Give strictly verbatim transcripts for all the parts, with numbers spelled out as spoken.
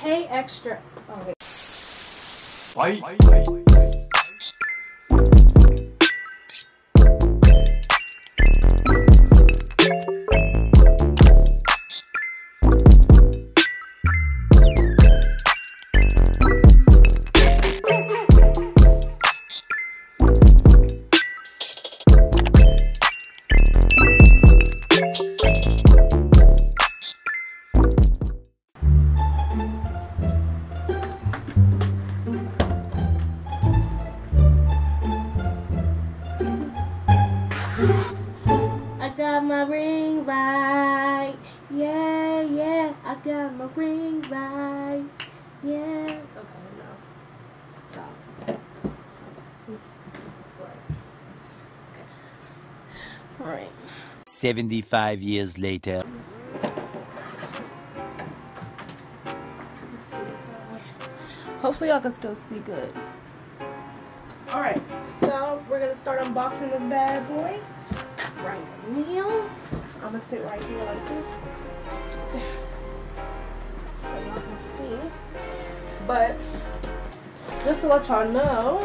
pay extra. Oh, wait. Bye. Bye. Bye. Bye. I got my ring light, yeah, yeah. I got my ring light, yeah. Okay, no, stop. Oops. Okay. All right. Seventy-five years later. Let's do it that way. Hopefully, y'all can still see good. All right, so we're gonna start unboxing this bad boy. Right now, I'm gonna sit right here like this so y'all can see. But just to let y'all know,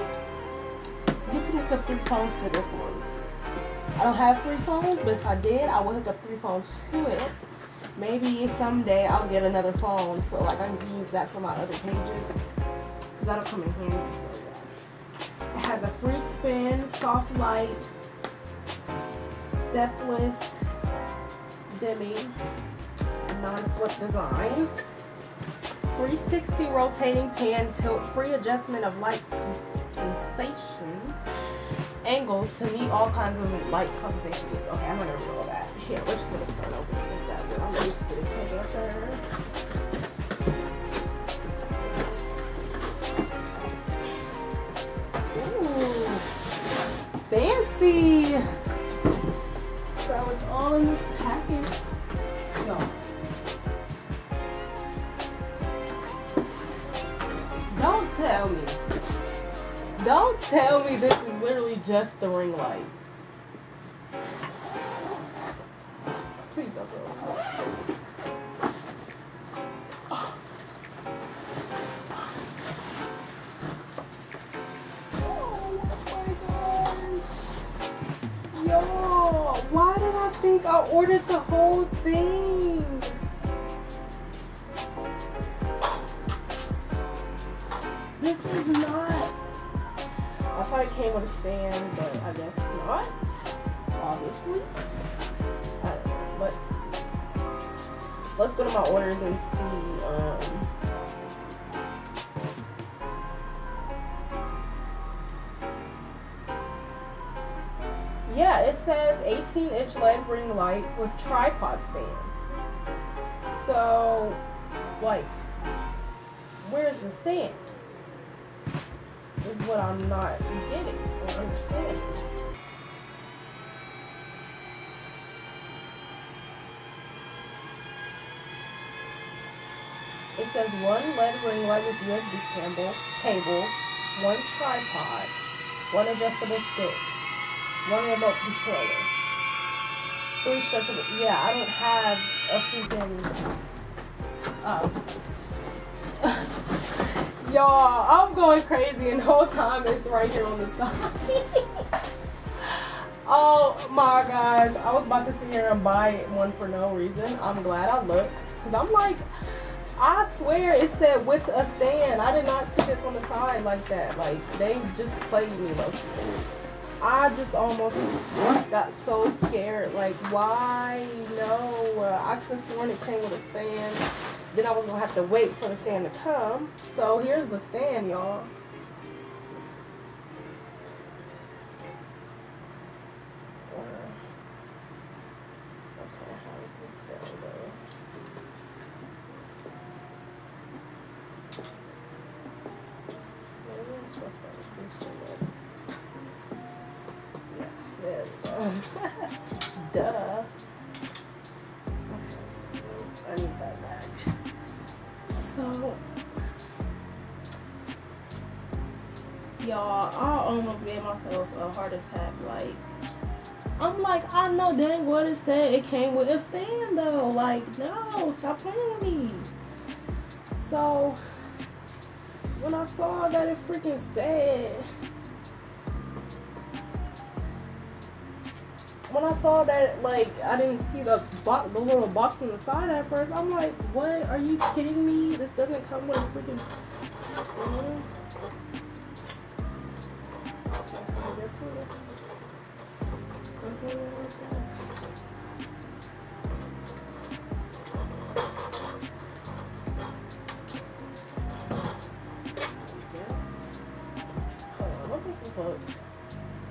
you can hook up three phones to this one. I don't have three phones, but if I did, I would hook up three phones to it. Maybe someday I'll get another phone so like I can use that for my other pages because that'll come in handy. So yeah. It has a free spin, soft light, stepless, demi, non-slip design, three sixty rotating pan tilt, free adjustment of light compensation, angle to meet all kinds of light compensation needs. Okay, I'm gonna roll that. Here, we're just gonna start opening this bad boy. I'm ready to get it together. Ooh, fancy. So it's all in this package. No. Don't tell me. Don't tell me this is literally just the ring light. Please don't tell me. Oh. Oh my gosh. Yo. Why did I think I ordered the whole thing? This is not. I thought it came with a stand, but I guess not. Obviously. Right, let's let's go to my orders and see. Um, Yeah, it says eighteen inch L E D ring light with tripod stand. So, like, where's the stand? This is what I'm not getting or understanding. It says one L E D ring light with U S B cable, one tripod, one adjustable stick, one remote controller, three stretchable. Yeah, I don't have a freaking. Oh. Y'all, I'm going crazy, and the whole time it's right here on the side. Oh my gosh, I was about to sit here and buy one for no reason. I'm glad I looked because I'm like, I swear it said with a stand. I did not see this on the side like that. Like they just played me low-key. I just almost got so scared, like, why? No, uh, I could have sworn it came with a stand. Then I was going to have to wait for the stand to come. So here's the stand, y'all. Okay, how is this going to go? Maybe I'm supposed to loosen this. There we go. Duh. Okay. I need that back. So, y'all, I almost gave myself a heart attack. Like, I'm like, I know dang what it said. It came with a stand, though. Like, no, stop playing with me. So when I saw that, it freaking said, when I saw that, like, I didn't see the box, the little box on the side at first. I'm like, what? Are you kidding me? This doesn't come with a freaking spoon. Okay, so this one is, goes in there like that.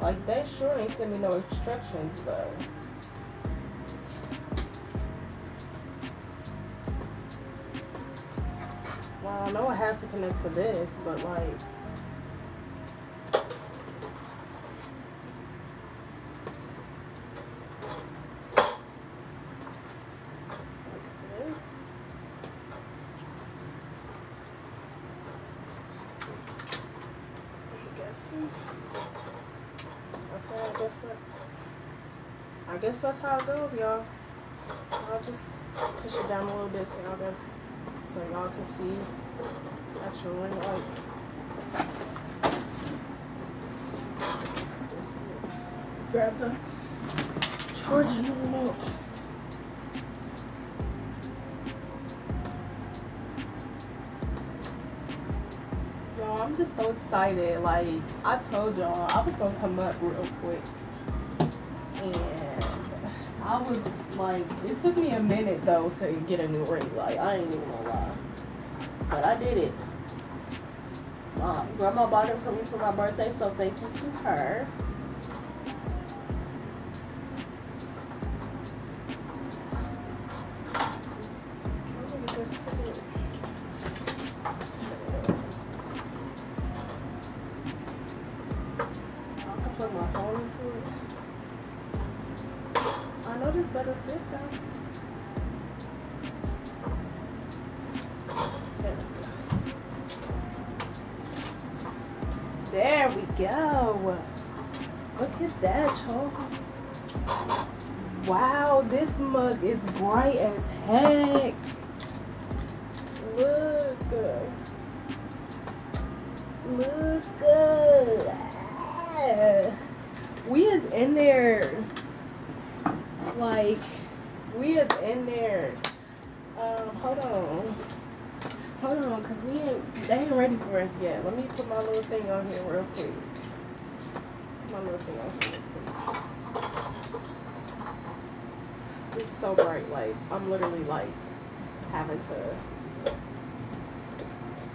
Like, they sure ain't send me no instructions, but well, I know it has to connect to this, but like, that's how it goes, y'all. So I'll just push it down a little bit so y'all guys, so y'all can see the actual ring light. Still see it. Grab the charging remote. Y'all, I'm just so excited. Like I told y'all, I was gonna come up real quick. And I was like, it took me a minute though to get a new ring. Like, I ain't even gonna lie, but I did it. Mom, grandma bought it for me for my birthday, so thank you to her. I can plug my phone into it. I know this better fit though. There we go. Look at that, y'all. Wow, this mug is bright as heck. Look good. Look good. Yeah. We is in there. Like, we is in there. Um, hold on. Hold on, because we ain't, they ain't ready for us yet. Let me put my little thing on here real quick. My little thing on here real quick. This is so bright. Like, I'm literally, like, having to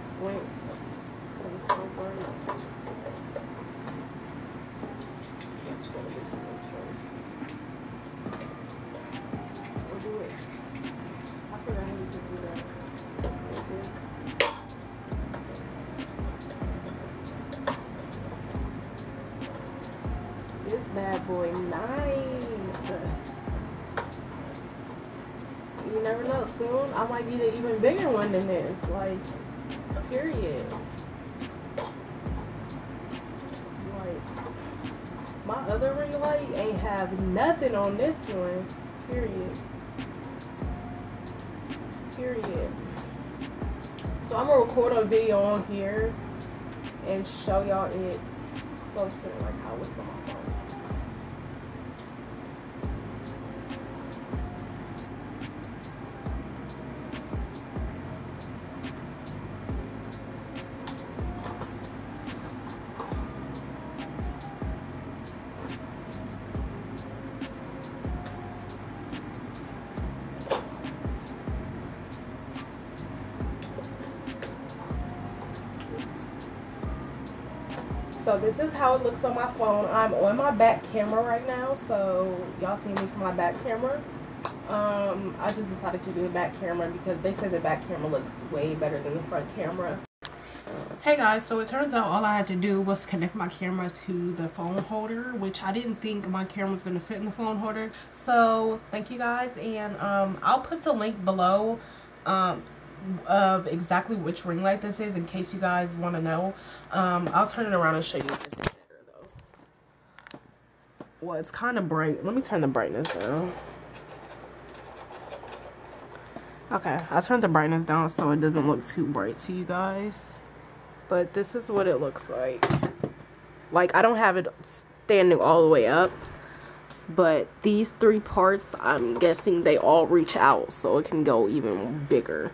squint. It's so bright. I'm just going to do some of this first. Bad boy, nice. You never know, soon I might get an even bigger one than this, like, period. Like, my other ring light ain't have nothing on this one, period. Period. So I'm gonna record a video on here and show y'all it closer, like how it looks on my phone. So this is how it looks on my phone. I'm on my back camera right now, so y'all see me from my back camera. Um, I just decided to do the back camera because they said the back camera looks way better than the front camera. Hey guys, so it turns out all I had to do was connect my camera to the phone holder, which I didn't think my camera was going to fit in the phone holder. So thank you guys, and um, I'll put the link below um, of exactly which ring light this is in case you guys want to know. um I'll turn it around and show you if it's better though. Well, it's kind of bright. Let me turn the brightness down. Okay, I turned the brightness down so it doesn't look too bright to you guys. But this is what it looks like. Like, I don't have it standing all the way up. But these three parts, I'm guessing they all reach out so it can go even bigger.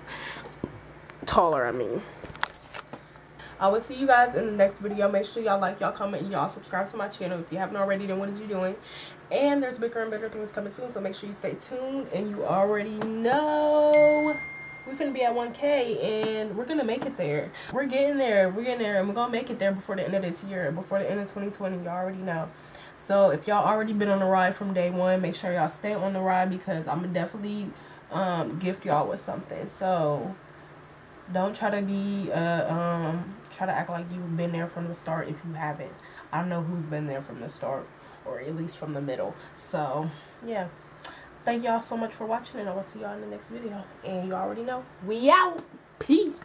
Taller, I mean. I will see you guys in the next video. Make sure y'all like, y'all comment, and y'all subscribe to my channel. If you haven't already, then what is you doing? And there's bigger and better things coming soon, so make sure you stay tuned. And you already know we're going to be at one K, and we're going to make it there. We're getting there. We're getting there, and we're going to make it there before the end of this year, before the end of twenty twenty. Y'all already know. So if y'all already been on the ride from day one, make sure y'all stay on the ride, because I'm going to definitely um, gift y'all with something. So don't try to be, uh, um, try to act like you've been there from the start if you haven't. I don't know who's been there from the start, or at least from the middle. So, yeah. Thank y'all so much for watching, and I will see y'all in the next video. And you already know, we out. Peace.